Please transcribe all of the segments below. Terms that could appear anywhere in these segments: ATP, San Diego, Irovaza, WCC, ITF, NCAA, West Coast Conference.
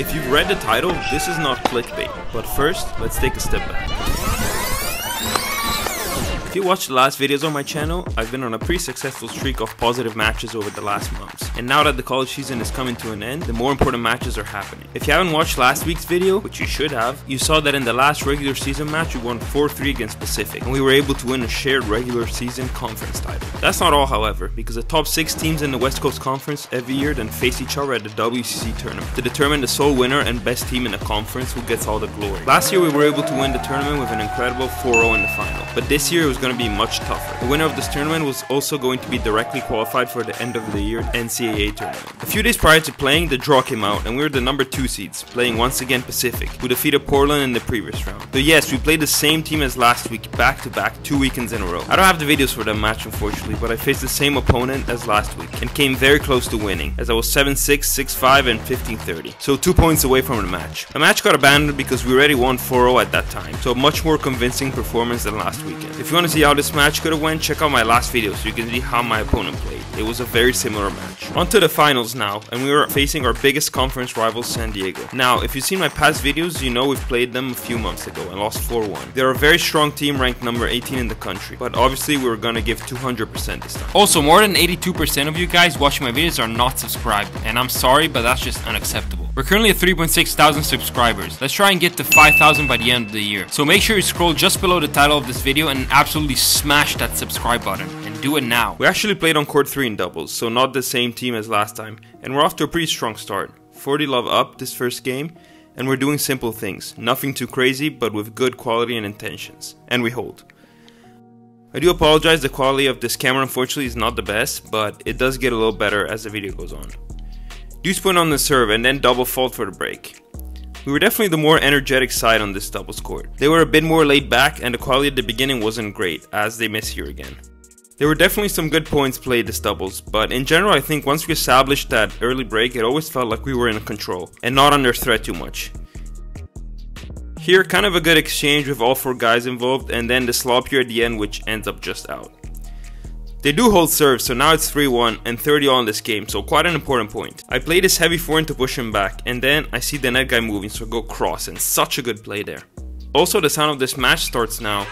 If you've read the title, this is not clickbait, but first, let's take a step back. If you watched the last videos on my channel, I've been on a pretty successful streak of positive matches over the last months. And now that the college season is coming to an end, the more important matches are happening. If you haven't watched last week's video, which you should have, you saw that in the last regular season match we won 4-3 against Pacific, and we were able to win a shared regular season conference title. That's not all, however, because the top 6 teams in the West Coast Conference every year then face each other at the WCC tournament to determine the sole winner and best team in the conference who gets all the glory. Last year we were able to win the tournament with an incredible 4-0 in the final, but this year it was going to be much tougher. The winner of this tournament was also going to be directly qualified for the end of the year NCAA tournament. A few days prior to playing, the draw came out and we were the number 2 seeds, playing once again Pacific, who defeated Portland in the previous round. So yes, we played the same team as last week, back to back, 2 weekends in a row. I don't have the videos for that match unfortunately, but I faced the same opponent as last week and came very close to winning, as I was 7-6, 6-5 and 15-30, so 2 points away from the match. The match got abandoned because we already won 4-0 at that time, so a much more convincing performance than last weekend. If you want to see how this match could have went, check out my last video so you can see how my opponent played. It was a very similar match. On to the finals now, and we were facing our biggest conference rival, San Diego. Now, if you've seen my past videos, you know we've played them a few months ago and lost 4-1. They're a very strong team, ranked number 18 in the country, but obviously we were gonna give 200% this time. Also, more than 82% of you guys watching my videos are not subscribed, and I'm sorry, but that's just unacceptable. We're currently at 3,600 subscribers. Let's try and get to 5,000 by the end of the year. So make sure you scroll just below the title of this video and absolutely smash that subscribe button, and do it now. We actually played on court 3 in doubles, so not the same team as last time, and we're off to a pretty strong start. 40-love up this first game, and we're doing simple things, nothing too crazy, but with good quality and intentions, and we hold. I do apologize, the quality of this camera unfortunately is not the best, but it does get a little better as the video goes on. Deuce point on the serve, and then double fault for the break. We were definitely the more energetic side on this doubles court. They were a bit more laid back and the quality at the beginning wasn't great, as they miss here again. There were definitely some good points played this doubles, but in general I think once we established that early break it always felt like we were in control and not under threat too much. Here kind of a good exchange with all 4 guys involved, and then the slop here at the end which ends up just out. They do hold serve, so now it's 3-1 and 30-all in this game, so quite an important point. I play this heavy forehand to push him back, and then I see the net guy moving, so I go cross, and such a good play there. Also, the sound of this match starts now.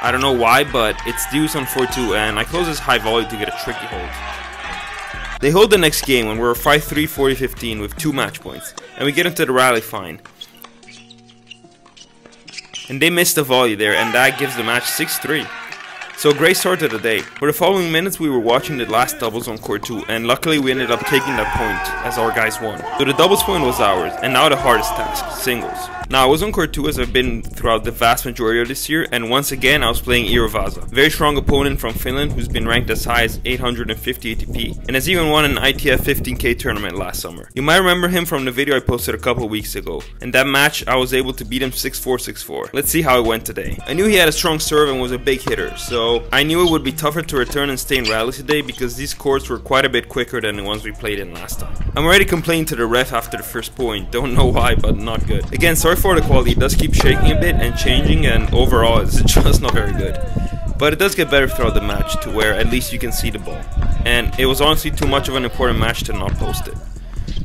I don't know why, but it's Deuce on 4-2, and I close this high volley to get a tricky hold. They hold the next game when we're 5-3, 40-15 with 2 match points, and we get into the rally fine. And they missed the volley there, and that gives the match 6-3. So great start to the day. For the following minutes we were watching the last doubles on court 2, and luckily we ended up taking that point as our guys won. So the doubles point was ours, and now the hardest task, singles. Now I was on court 2 as I've been throughout the vast majority of this year, and once again I was playing Irovaza. Very strong opponent from Finland who's been ranked as high as 850 ATP and has even won an ITF 15K tournament last summer. You might remember him from the video I posted a couple weeks ago. In that match I was able to beat him 6-4, 6-4. Let's see how it went today. I knew he had a strong serve and was a big hitter, so I knew it would be tougher to return and stay in rallies today because these courts were quite a bit quicker than the ones we played in last time. I'm already complaining to the ref after the first point, don't know why, but not good. Again, sorry for the quality, it does keep shaking a bit and changing, and overall it's just not very good. But it does get better throughout the match to where at least you can see the ball. And it was honestly too much of an important match to not post it.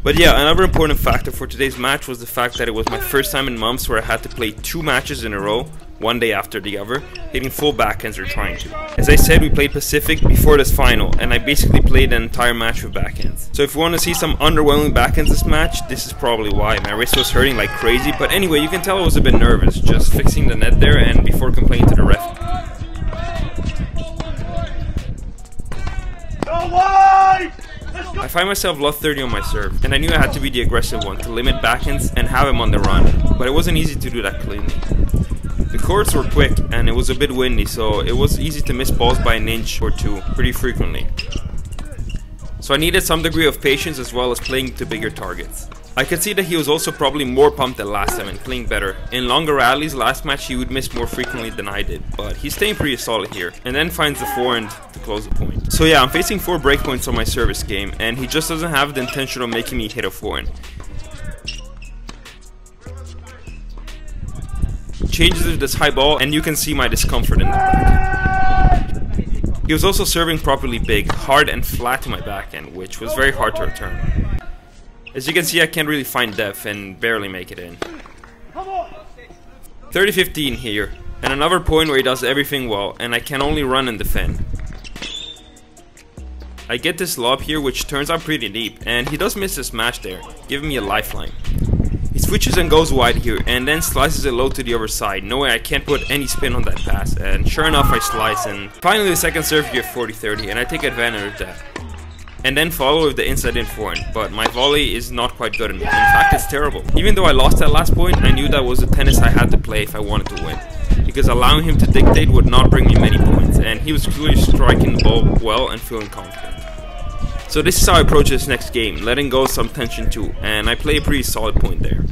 But yeah, another important factor for today's match was the fact that it was my first time in months where I had to play 2 matches in a row, one day after the other, hitting full backhands or trying to. As I said, we played Pacific before this final, and I basically played an entire match with backhands. So if you want to see some underwhelming backhands this match, this is probably why. My wrist was hurting like crazy, but anyway, you can tell I was a bit nervous, just fixing the net there and before complaining to the ref. Go wide! I find myself love 30 on my serve, and I knew I had to be the aggressive one to limit backhands and have him on the run, but it wasn't easy to do that cleanly. The courts were quick and it was a bit windy, so it was easy to miss balls by an inch or 2 pretty frequently. So I needed some degree of patience as well as playing to bigger targets. I could see that he was also probably more pumped than last time and playing better. In longer rallies last match he would miss more frequently than I did, but he's staying pretty solid here and then finds the forehand to close the point. So yeah, I'm facing 4 breakpoints on my service game and he just doesn't have the intention of making me hit a forehand. Changes with this high ball and you can see my discomfort in the back. He was also serving properly big, hard and flat to my backhand, which was very hard to return. As you can see, I can't really find depth and barely make it in. 30-15 here, and another point where he does everything well, and I can only run and defend. I get this lob here, which turns out pretty deep, and he does miss a smash there, giving me a lifeline. He switches and goes wide here, and then slices it low to the other side, no way I can't put any spin on that pass, and sure enough I slice, and finally the second serve here, 40-30, and I take advantage of that. And then follow with the inside in forehand, but my volley is not quite good enough, in fact it's terrible. Even though I lost that last point, I knew that was the tennis I had to play if I wanted to win, because allowing him to dictate would not bring me many points, and he was clearly striking the ball well and feeling confident. So this is how I approach this next game, letting go of some tension too, and I play a pretty solid point there.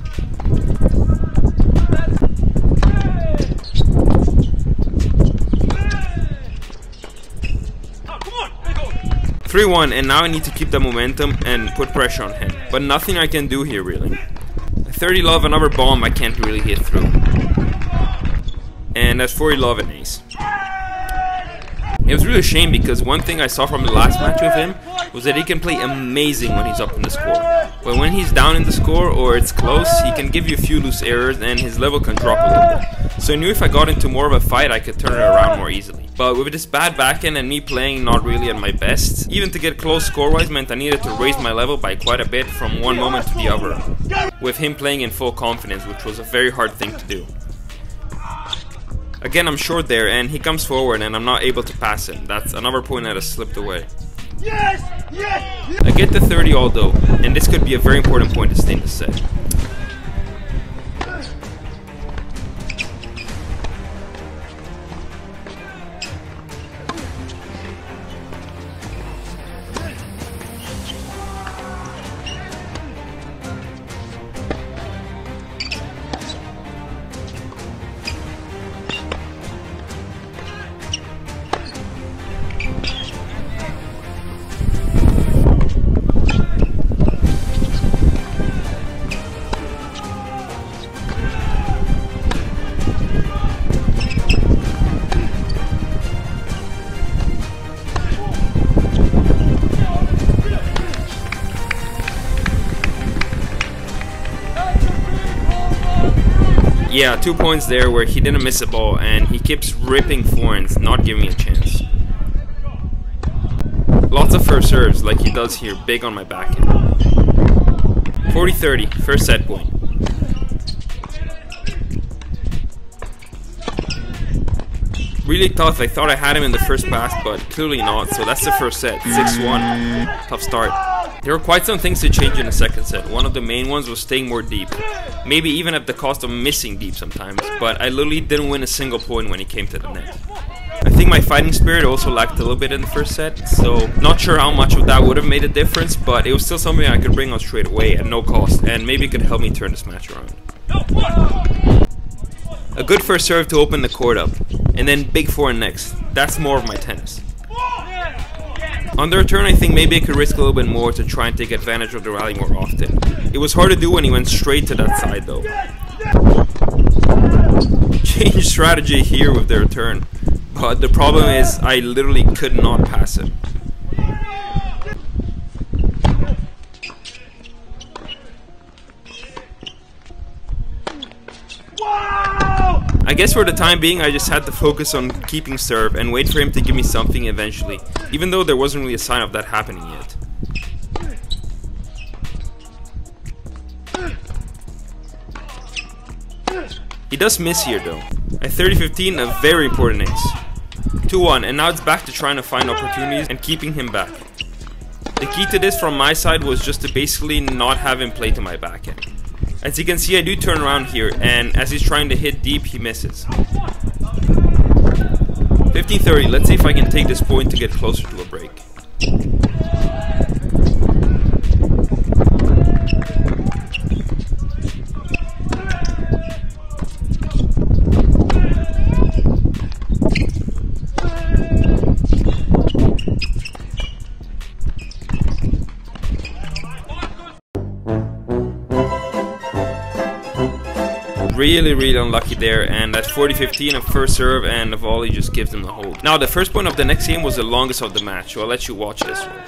Free one, and now I need to keep the momentum and put pressure on him, but nothing I can do here really. 30 love, another bomb I can't really hit through, and that's 40 love and ace. It was really a shame because one thing I saw from the last match with him was that he can play amazing when he's up in the score, but when he's down in the score or it's close, he can give you a few loose errors and his level can drop a little bit, so I knew if I got into more of a fight I could turn it around more easily. But with this bad backhand and me playing not really at my best, even to get close score-wise meant I needed to raise my level by quite a bit from one moment to the other, with him playing in full confidence, which was a very hard thing to do. Again, I'm short there, and he comes forward and I'm not able to pass him. That's another point that has slipped away. Yes! Yes! Yes! I get the 30 all though, and this could be a very important point to stay in the set. Yeah, 2 points there where he didn't miss a ball, and he keeps ripping forehands, not giving me a chance. Lots of first serves, like he does here, big on my backhand. 40-30, first set point. Really tough, I thought I had him in the first pass, but clearly not, so that's the first set, 6-1. Tough start. There were quite some things to change in the second set. One of the main ones was staying more deep, maybe even at the cost of missing deep sometimes, but I literally didn't win a single point when it came to the net. I think my fighting spirit also lacked a little bit in the first set, so not sure how much of that would have made a difference, but it was still something I could bring on straight away at no cost, and maybe it could help me turn this match around. A good first serve to open the court up, and then big forehand next. That's more of my tennis. On the return, I think maybe I could risk a little bit more to try and take advantage of the rally more often. It was hard to do when he went straight to that side though. Change strategy here with the return, but the problem is I literally could not pass him. I guess for the time being I just had to focus on keeping serve and wait for him to give me something eventually, even though there wasn't really a sign of that happening yet. He does miss here though. At 30-15, a very important ace. 2-1, and now it's back to trying to find opportunities and keeping him back. The key to this from my side was just to basically not have him play to my backhand. As you can see, I do turn around here, and as he's trying to hit deep, he misses. 15-30, let's see if I can take this point to get closer to a break. Really unlucky there, and at 40-15 a first serve and the volley just gives him the hold. Now the first point of the next game was the longest of the match, so I'll let you watch this one.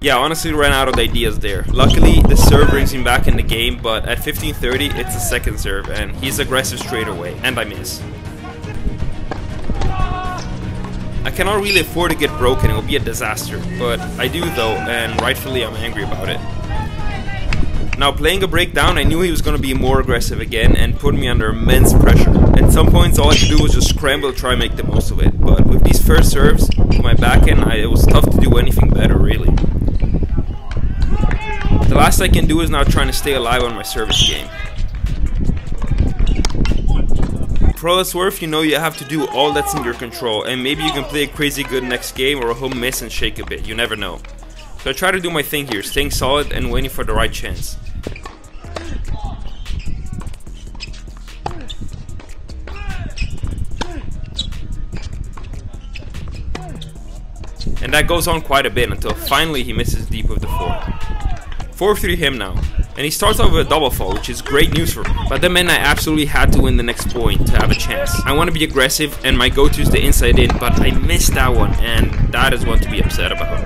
Yeah, honestly ran out of ideas there. Luckily, the serve brings him back in the game, but at 15:30, it's the second serve, and he's aggressive straight away, and I miss. I cannot really afford to get broken, it will be a disaster, but I do though, and rightfully I'm angry about it. Now playing a breakdown, I knew he was going to be more aggressive again and put me under immense pressure. At some points all I had to do was just scramble and try and make the most of it, but with these first serves, with my backhand, it was tough to do anything better really. The last I can do is now trying to stay alive on my service game. For all it's worth, you know you have to do all that's in your control, and maybe you can play a crazy good next game or a home miss and shake a bit, you never know. So I try to do my thing here, staying solid and waiting for the right chance. And that goes on quite a bit until finally he misses deep with the forehand. 4-3 him now, and he starts off with a double fault, which is great news for me, but that meant I absolutely had to win the next point to have a chance. I want to be aggressive, and my go-to is the inside in, but I missed that one, and that is one to be upset about.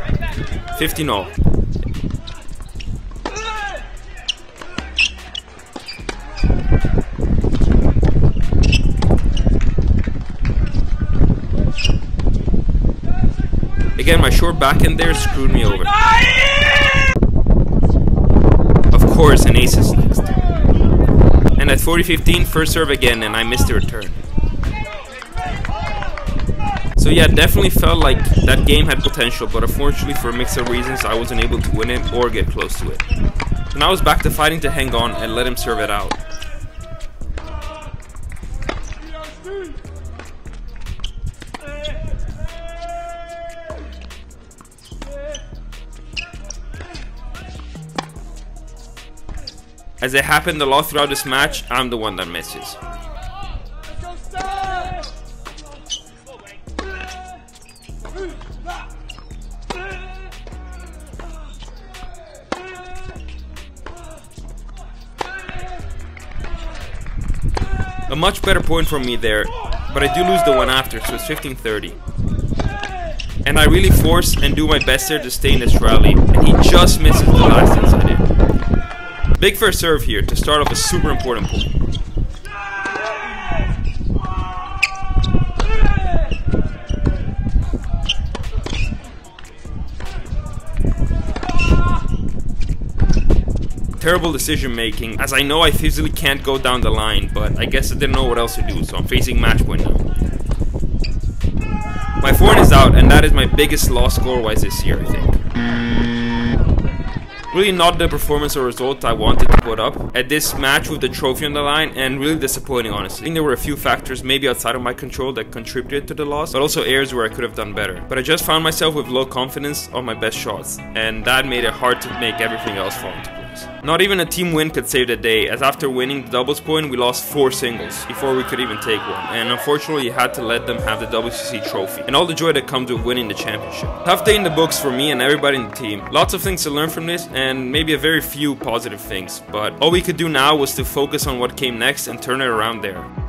15-all. Again, my short backhand there screwed me over. Of course, an ace is next. And at 40-15, first serve again, and I missed the return. So yeah, definitely felt like that game had potential, but unfortunately for a mix of reasons, I wasn't able to win it or get close to it. And I was back to fighting to hang on and let him serve it out. As it happened a lot throughout this match, I'm the one that misses. A much better point for me there, but I do lose the one after, so it's 15-30. And I really force and do my best there to stay in this rally, and he just misses the last inside in. Big first serve here to start off a super important point. Terrible decision making, as I know I physically can't go down the line, but I guess I didn't know what else to do, so I'm facing match point now. My forehand is out, and that is my biggest loss score-wise this year, I think. Really not the performance or result I wanted to put up at this match with the trophy on the line, and really disappointing honestly. I think there were a few factors maybe outside of my control that contributed to the loss, but also areas where I could have done better. But I just found myself with low confidence on my best shots, and that made it hard to make everything else fall into place. Not even a team win could save the day, as after winning the doubles point we lost 4 singles before we could even take one, and unfortunately you had to let them have the WCC trophy and all the joy that comes with winning the championship. Tough day in the books for me and everybody in the team. Lots of things to learn from this, and maybe a very few positive things, but all we could do now was to focus on what came next and turn it around there.